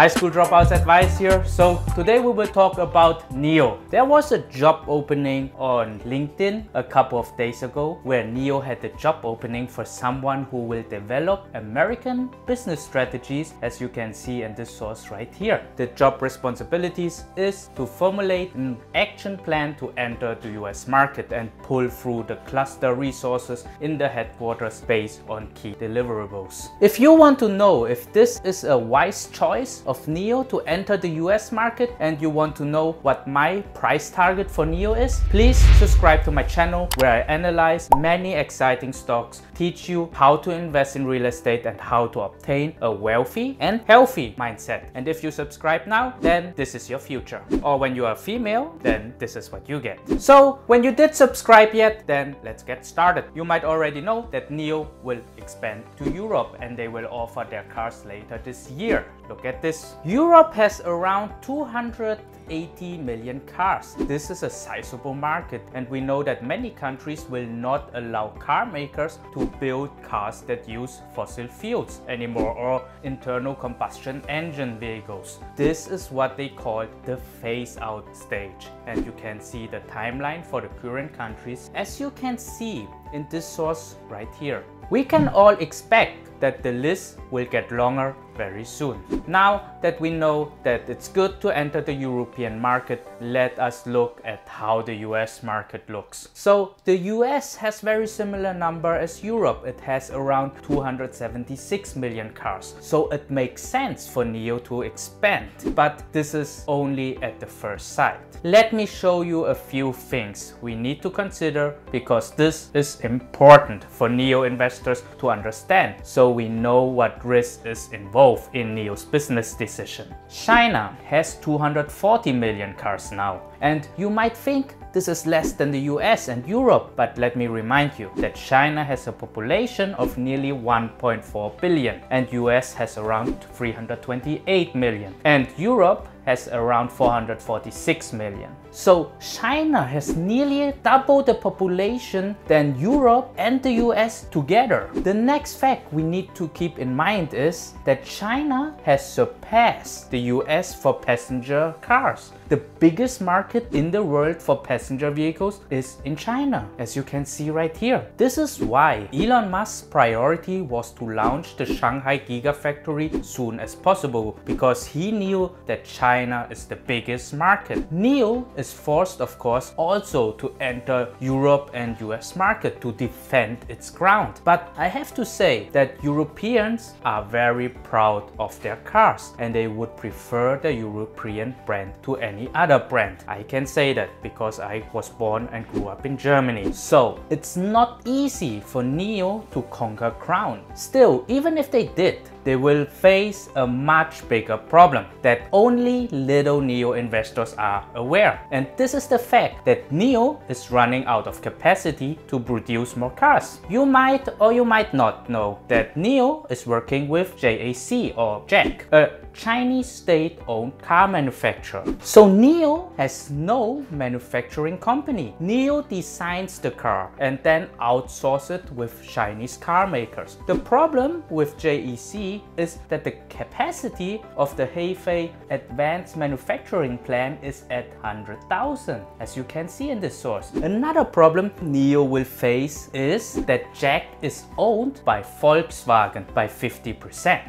high school dropouts advice here. So today we will talk about NIO. There was a job opening on LinkedIn a couple of days ago where NIO had a job opening for someone who will develop American business strategies, as you can see in this source right here. The job responsibilities is to formulate an action plan to enter the US market and pull through the cluster resources in the headquarters based on key deliverables. If you want to know if this is a wise choice of NIO to enter the US market and you want to know what my price target for NIO is, please subscribe to my channel where I analyze many exciting stocks, teach you how to invest in real estate and how to obtain a wealthy and healthy mindset. And if you subscribe now, then this is your future. Or when you are female, then this is what you get. So when you did subscribe yet, then let's get started. You might already know that NIO will expand to Europe and they will offer their cars later this year. Look at this. Europe has around 280 million cars. This is a sizable market, and we know that many countries will not allow car makers to build cars that use fossil fuels anymore or internal combustion engine vehicles. This is what they call the phase-out stage, and you can see the timeline for the current countries as you can see in this source right here. We can all expect that the list will get longer very soon. Now that we know that it's good to enter the European market, let us look at how the US market looks. So the US has very similar number as Europe. It has around 276 million cars. So it makes sense for NIO to expand, but this is only at the first sight. Let me show you a few things we need to consider because this is important for NIO investors to understand so we know what risk is involved in NIO's business decision. China has 240 million cars now, and you might think this is less than the US and Europe, but let me remind you that China has a population of nearly 1.4 billion and US has around 328 million and Europe has around 446 million. So China has nearly double the population than Europe and the US together. The next fact we need to keep in mind is that China has surpassed the US for passenger cars. The biggest market in the world for passenger vehicles is in China, as you can see right here. This is why Elon Musk's priority was to launch the Shanghai Gigafactory soon as possible, because he knew that China is the biggest market. NIO is forced, of course, also to enter Europe and US market to defend its ground. But I have to say that Europeans are very proud of their cars and they would prefer the European brand to any other brand. I can say that because I was born and grew up in Germany. So it's not easy for NIO to conquer ground. Still, even if they did, they will face a much bigger problem that only little NIO investors are aware. And this is the fact that NIO is running out of capacity to produce more cars. You might or you might not know that NIO is working with JAC or JAC, a Chinese state-owned car manufacturer. So NIO has no manufacturing company. NIO designs the car and then outsources it with Chinese car makers. The problem with JAC is that the capacity of the Hefei Advanced Manufacturing Plan is at 100,000, as you can see in this source. Another problem NIO will face is that JAC is owned by Volkswagen by 50%.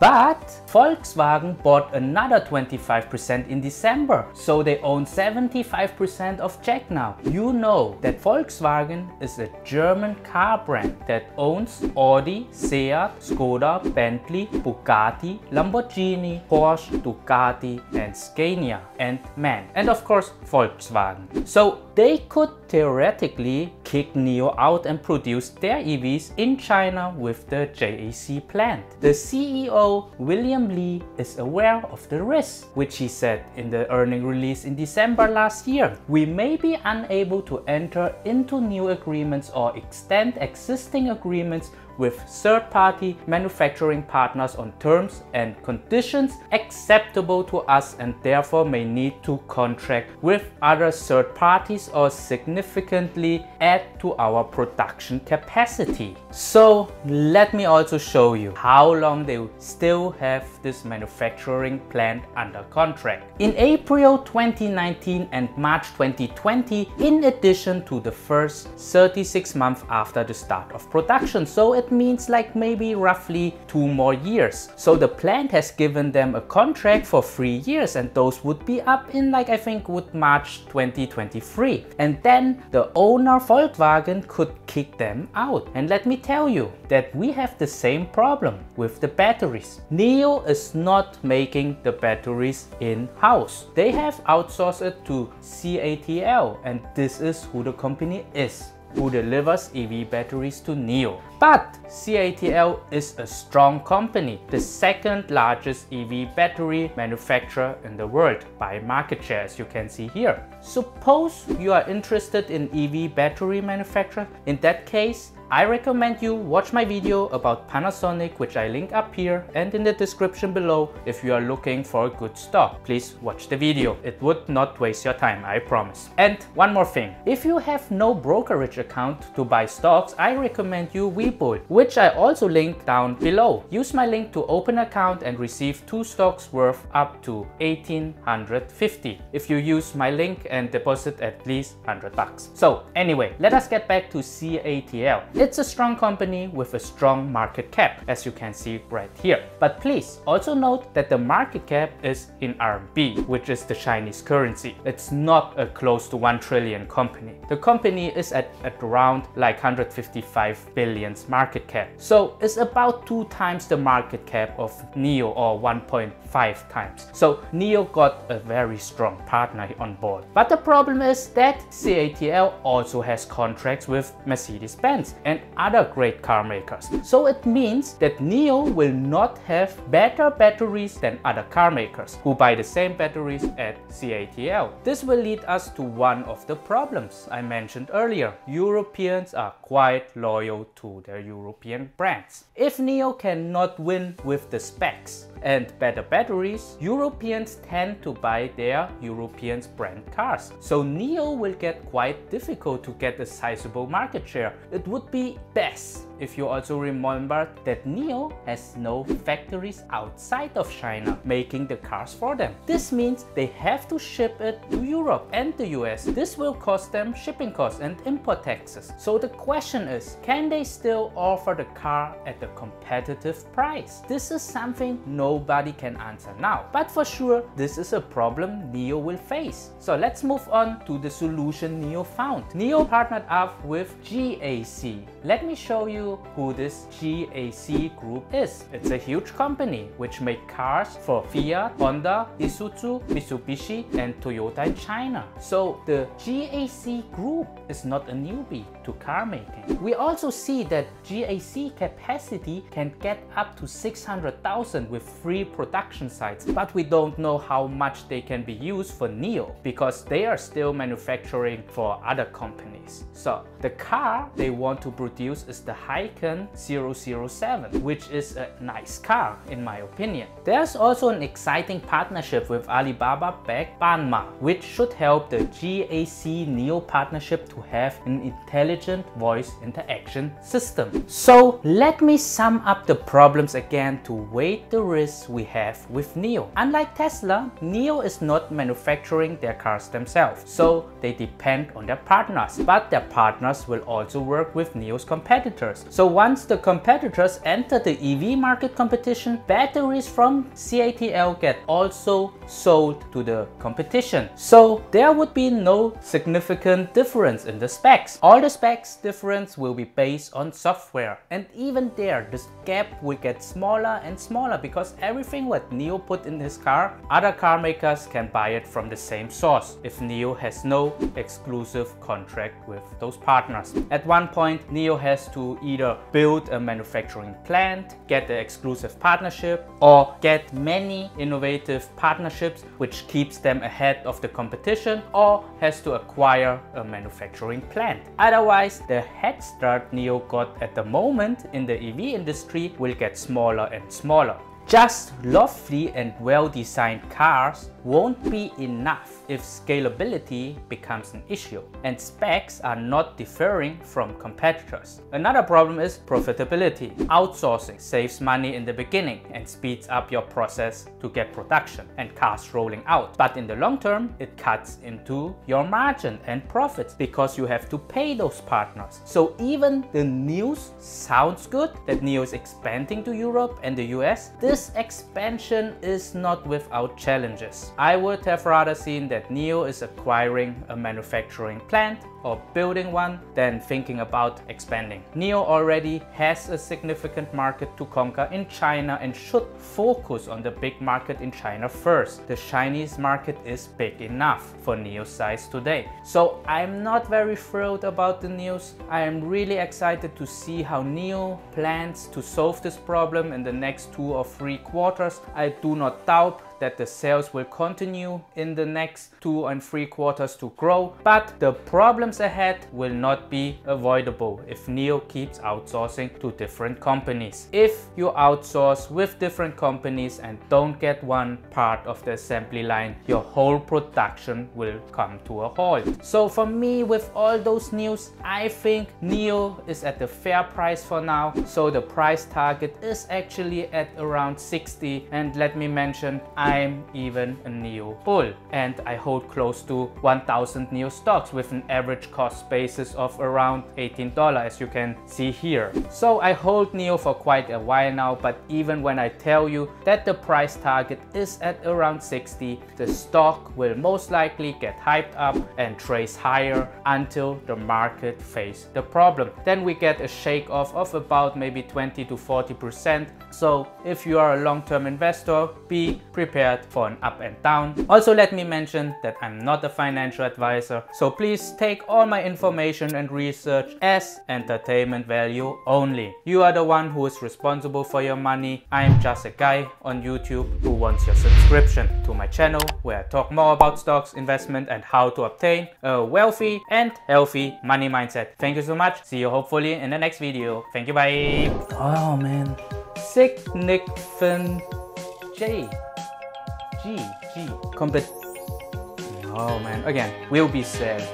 But Volkswagen bought another 25% in December, so they own 75% of JAC now. You know that Volkswagen is a German car brand that owns Audi, Seat, Skoda, Bentley, Bugatti, Lamborghini, Porsche, Ducati and Scania and MAN. And of course Volkswagen. So they could theoretically kick NIO out and produce their EVs in China with the JAC plant. The CEO, William Lee, is aware of the risk, which he said in the earnings release in December last year. We may be unable to enter into new agreements or extend existing agreements with third-party manufacturing partners on terms and conditions acceptable to us, and therefore may need to contract with other third parties or significantly add to our production capacity. So let me also show you how long they still have this manufacturing plant under contract. In April 2019 and March 2020, in addition to the first 36 months after the start of production, so it means like maybe roughly 2 more years. So the plant has given them a contract for 3 years, and those would be up in like I think would March 2023, and then the owner Volkswagen could kick them out. And let me tell you that we have the same problem with the batteries. NIO is not making the batteries in-house. They have outsourced it to CATL, and this is who the company is who delivers EV batteries to NIO. But CATL is a strong company, the second largest EV battery manufacturer in the world by market share, as you can see here. Suppose you are interested in EV battery manufacturer. In that case, I recommend you watch my video about Panasonic, which I link up here and in the description below if you are looking for a good stock. Please watch the video. It would not waste your time, I promise. And one more thing. If you have no brokerage account to buy stocks, I recommend you Webull, which I also link down below. Use my link to open account and receive 2 stocks worth up to 1,850 if you use my link and deposit at least $100. So anyway, let us get back to CATL. It's a strong company with a strong market cap, as you can see right here. But please also note that the market cap is in RMB, which is the Chinese currency. It's not a close to 1 trillion company. The company is at around like 155 billion market cap. So it's about 2 times the market cap of NIO, or 1.5 times. So NIO got a very strong partner on board. But the problem is that CATL also has contracts with Mercedes-Benz and other great car makers. So it means that NIO will not have better batteries than other car makers who buy the same batteries at CATL. This will lead us to one of the problems I mentioned earlier. Europeans are quite loyal to their European brands. If NIO cannot win with the specs and better batteries, Europeans tend to buy their European brand cars. So NIO will get quite difficult to get a sizable market share. It would be best if you also remember that NIO has no factories outside of China making the cars for them. This means they have to ship it to Europe and the US. This will cost them shipping costs and import taxes. So the question is, can they still offer the car at a competitive price? This is something nobody can answer now, but for sure this is a problem NIO will face. So let's move on to the solution NIO found. NIO partnered up with GAC. Let me show you who this GAC group is. It's a huge company which make cars for Fiat, Honda, Isuzu, Mitsubishi and Toyota in China. So the GAC group is not a newbie to car making. We also see that GAC capacity can get up to 600,000 with 3 production sites, but we don't know how much they can be used for NIO because they are still manufacturing for other companies. So the car they want to produce is the Icon 007, which is a nice car in my opinion. There's also an exciting partnership with Alibaba-backed Banma, which should help the GAC NIO partnership to have an intelligent voice interaction system. So let me sum up the problems again to weigh the risks we have with NIO. Unlike Tesla, NIO is not manufacturing their cars themselves, so they depend on their partners, but their partners will also work with NIO's competitors. So once the competitors enter the EV market competition, batteries from CATL get also sold to the competition. So there would be no significant difference in the specs. All the specs difference will be based on software. And even there, this gap will get smaller and smaller because everything what NIO put in his car, other car makers can buy it from the same source if NIO has no exclusive contract with those partners. At one point, NIO has to either build a manufacturing plant, get an exclusive partnership, or get many innovative partnerships which keeps them ahead of the competition, or has to acquire a manufacturing plant. Otherwise, the head start NIO got at the moment in the EV industry will get smaller and smaller. Just lovely and well-designed cars won't be enough if scalability becomes an issue and specs are not differing from competitors. Another problem is profitability. Outsourcing saves money in the beginning and speeds up your process to get production and cars rolling out. But in the long term, it cuts into your margin and profits because you have to pay those partners. So even the news sounds good that NIO is expanding to Europe and the US, this expansion is not without challenges. I would have rather seen that NIO is acquiring a manufacturing plant or building one than thinking about expanding. NIO already has a significant market to conquer in China and should focus on the big market in China first. The Chinese market is big enough for NIO's size today. So I'm not very thrilled about the news. I am really excited to see how NIO plans to solve this problem in the next 2 or 3 quarters. I do not doubt that the sales will continue in the next 2 and 3 quarters to grow, but the problems ahead will not be avoidable if NIO keeps outsourcing to different companies. If you outsource with different companies and don't get one part of the assembly line, your whole production will come to a halt. So for me, with all those news, I think NIO is at the fair price for now. So the price target is actually at around 60, and let me mention, I'm even a NIO bull and I hold close to 1,000 NIO stocks with an average cost basis of around $18, as you can see here. So I hold NIO for quite a while now, but even when I tell you that the price target is at around 60, the stock will most likely get hyped up and trace higher until the market faces the problem. Then we get a shake off of about maybe 20% to 40%. So if you are a long-term investor, be prepared for an up and down. Also, let me mention that I'm not a financial advisor, so please take all my information and research as entertainment value only. You are the one who is responsible for your money. I am just a guy on YouTube who wants your subscription to my channel, where I talk more about stocks, investment, and how to obtain a wealthy and healthy money mindset. Thank you so much. See you hopefully in the next video. Thank you. Bye. Oh man. Significant compet. Oh man, again, will be sold.